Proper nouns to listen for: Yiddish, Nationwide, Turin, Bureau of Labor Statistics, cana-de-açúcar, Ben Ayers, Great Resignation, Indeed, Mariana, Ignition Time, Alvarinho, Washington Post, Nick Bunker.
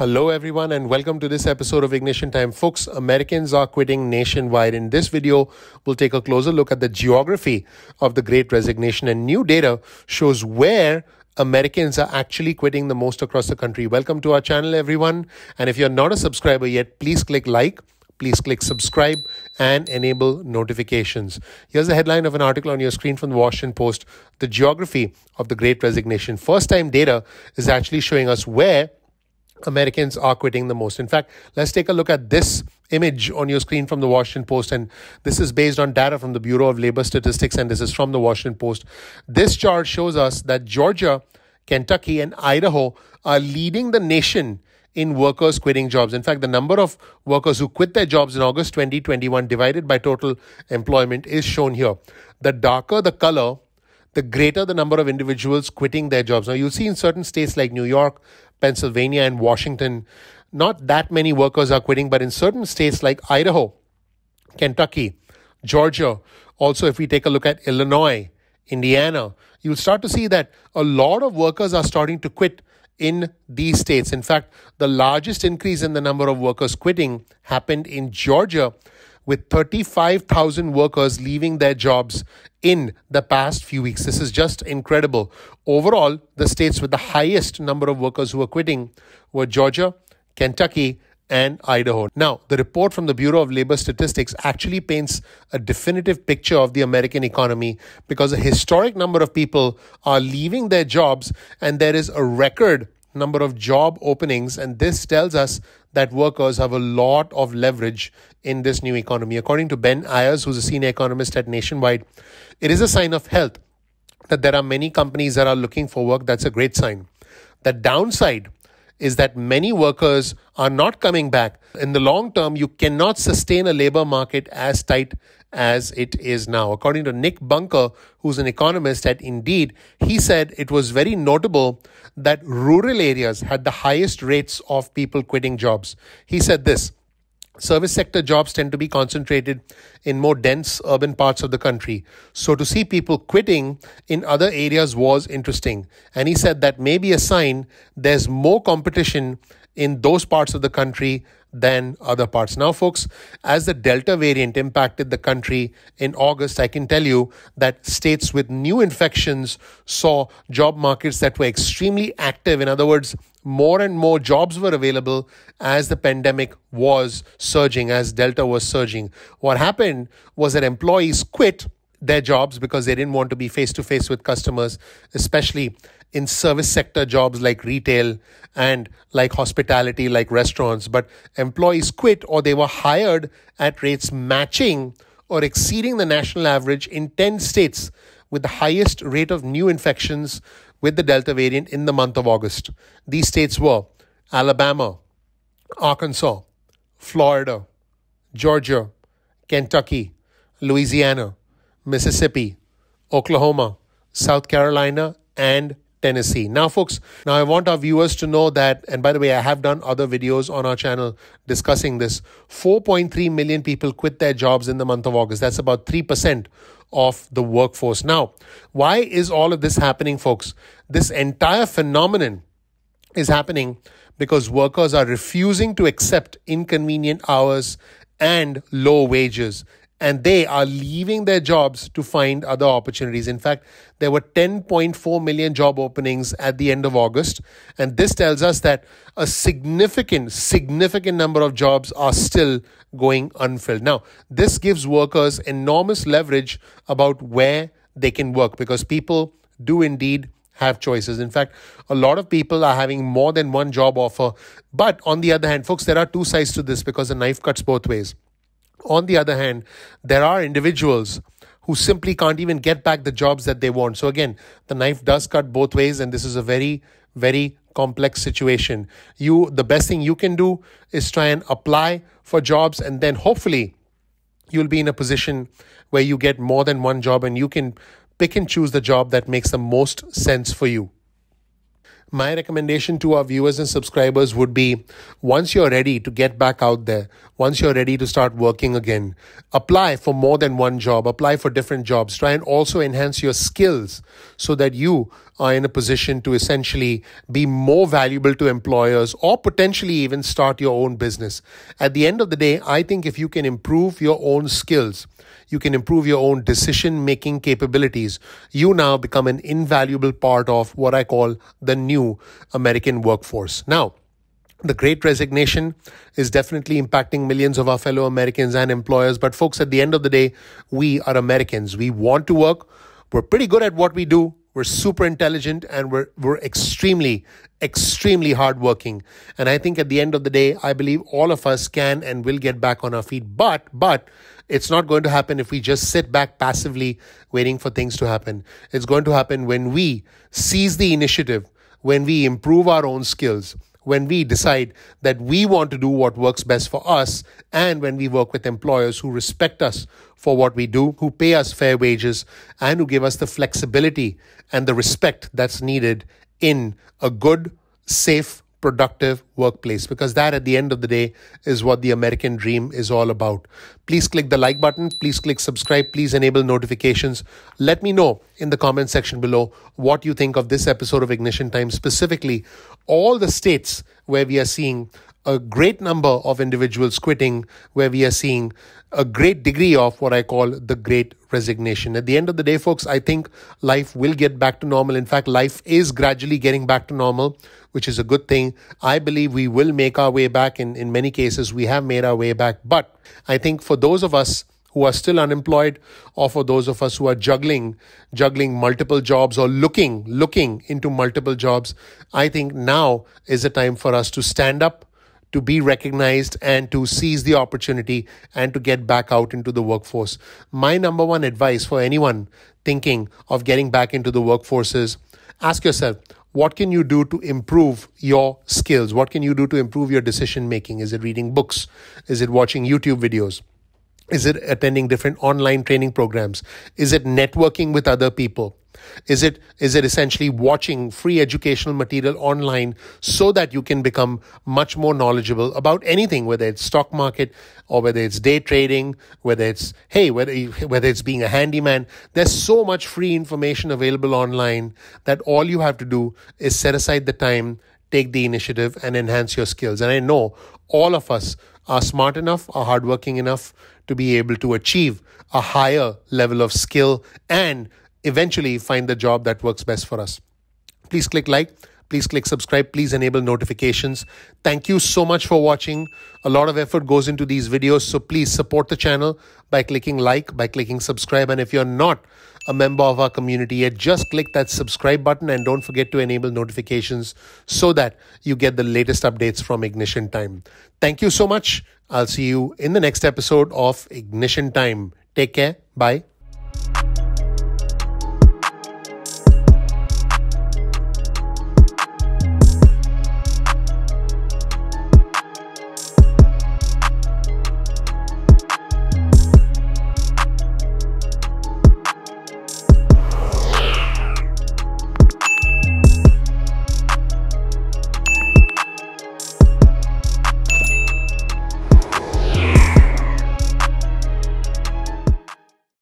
Hello everyone and welcome to this episode of Ignition Time. Folks, Americans are quitting nationwide. In this video, we'll take a closer look at the geography of the Great Resignation, and new data shows where Americans are actually quitting the most across the country. Welcome to our channel, everyone. And if you're not a subscriber yet, please click like, please click subscribe and enable notifications. Here's the headline of an article on your screen from the Washington Post. The geography of the Great Resignation. First-time data is actually showing us where Americans are quitting the most. In fact, let's take a look at this image on your screen from the Washington Post. And this is based on data from the Bureau of Labor Statistics. And this is from the Washington Post. This chart shows us that Georgia, Kentucky, and Idaho are leading the nation in workers quitting jobs. In fact, the number of workers who quit their jobs in August 2021 divided by total employment is shown here. The darker the color, the greater the number of individuals quitting their jobs. Now, you'll see in certain states like New York, Pennsylvania, and Washington, not that many workers are quitting, but in certain states like Idaho, Kentucky, Georgia, also if we take a look at Illinois, Indiana, you'll start to see that a lot of workers are starting to quit in these states. In fact, the largest increase in the number of workers quitting happened in Georgia, with 35,000 workers leaving their jobs in the past few weeks. This is just incredible. Overall, the states with the highest number of workers who are quitting were Georgia, Kentucky, and Idaho. Now, the report from the Bureau of Labor Statistics actually paints a definitive picture of the American economy, because a historic number of people are leaving their jobs and there is a record number of job openings, and this tells us that workers have a lot of leverage in this new economy. According to Ben Ayers, who's a senior economist at Nationwide, it is a sign of health that there are many companies that are looking for work. That's a great sign. The downside is that many workers are not coming back. In the long term, you cannot sustain a labor market as tight as it is now. According to Nick Bunker, who's an economist at Indeed, he said it was very notable that rural areas had the highest rates of people quitting jobs. He said this: service sector jobs tend to be concentrated in more dense urban parts of the country. So to see people quitting in other areas was interesting. And he said that may be a sign there's more competition in those parts of the country than other parts. Now, folks, as the Delta variant impacted the country in August, I can tell you that states with new infections saw job markets that were extremely active. In other words, more and more jobs were available as the pandemic was surging, as Delta was surging. What happened was that employees quit their jobs because they didn't want to be face-to-face with customers, especially in service sector jobs like retail and like hospitality, like restaurants. But employees quit or they were hired at rates matching or exceeding the national average in 10 states with the highest rate of new infections with the Delta variant in the month of August. These states were Alabama, Arkansas, Florida, Georgia, Kentucky, Louisiana, Mississippi, Oklahoma, South Carolina, and Tennessee. Now, folks, I want our viewers to know that, and by the way, I have done other videos on our channel discussing this, 4.3 million people quit their jobs in the month of August. That's about 3% of the workforce. Now, why is all of this happening, folks? This entire phenomenon is happening because workers are refusing to accept inconvenient hours and low wages, and they are leaving their jobs to find other opportunities. In fact, there were 10.4 million job openings at the end of August. And this tells us that a significant number of jobs are still going unfilled. Now, this gives workers enormous leverage about where they can work, because people do indeed have choices. In fact, a lot of people are having more than one job offer. But on the other hand, folks, there are two sides to this, because the knife cuts both ways. On the other hand, there are individuals who simply can't even get back the jobs that they want. So again, the knife does cut both ways, and this is a very, very complex situation. The best thing you can do is try and apply for jobs, and then hopefully you'll be in a position where you get more than one job and you can pick and choose the job that makes the most sense for you. my recommendation to our viewers and subscribers would be, once you're ready to get back out there, once you're ready to start working again, apply for more than one job, apply for different jobs, try and also enhance your skills so that you are in a position to essentially be more valuable to employers or potentially even start your own business. At the end of the day, I think if you can improve your own skills, you can improve your own decision-making capabilities, you now become an invaluable part of what I call the new American workforce. Now, the Great Resignation is definitely impacting millions of our fellow Americans and employers. But folks, at the end of the day, we are Americans. We want to work. We're pretty good at what we do. We're super intelligent and we're extremely, extremely hardworking. And I think at the end of the day, I believe all of us can and will get back on our feet. But it's not going to happen if we just sit back passively waiting for things to happen. It's going to happen when we seize the initiative, when we improve our own skills, when we decide that we want to do what works best for us, and when we work with employers who respect us for what we do, who pay us fair wages, and who give us the flexibility and the respect that's needed in a good, safe, productive workplace, because that at the end of the day is what the American dream is all about. Please click the like button. Please click subscribe. Please enable notifications. Let me know in the comment section below what you think of this episode of Ignition Time, specifically all the states where we are seeing a great number of individuals quitting, where we are seeing a great degree of what I call the Great Resignation. At the end of the day, folks, I think life will get back to normal. In fact, life is gradually getting back to normal, which is a good thing. I believe we will make our way back. In many cases, we have made our way back. But I think for those of us who are still unemployed, or for those of us who are juggling multiple jobs or looking into multiple jobs, I think now is the time for us to stand up, to be recognized, and to seize the opportunity and to get back out into the workforce. My number one advice for anyone thinking of getting back into the workforce is ask yourself, what can you do to improve your skills? What can you do to improve your decision making? Is it reading books? Is it watching YouTube videos? Is it attending different online training programs? Is it networking with other people? Is it essentially watching free educational material online so that you can become much more knowledgeable about anything, whether it's stock market or whether it's day trading, whether it's being a handyman? There's so much free information available online that all you have to do is set aside the time, take the initiative, and enhance your skills. And I know all of us are smart enough, are hardworking enough to be able to achieve a higher level of skill and eventually find the job that works best for us. Please click like, please click subscribe, please enable notifications. Thank you so much for watching. A lot of effort goes into these videos, so please support the channel by clicking like, by clicking subscribe. And if you're not a member of our community yet, just click that subscribe button and don't forget to enable notifications so that you get the latest updates from Ignition Time. Thank you so much. I'll see you in the next episode of Ignition Time. Take care. Bye.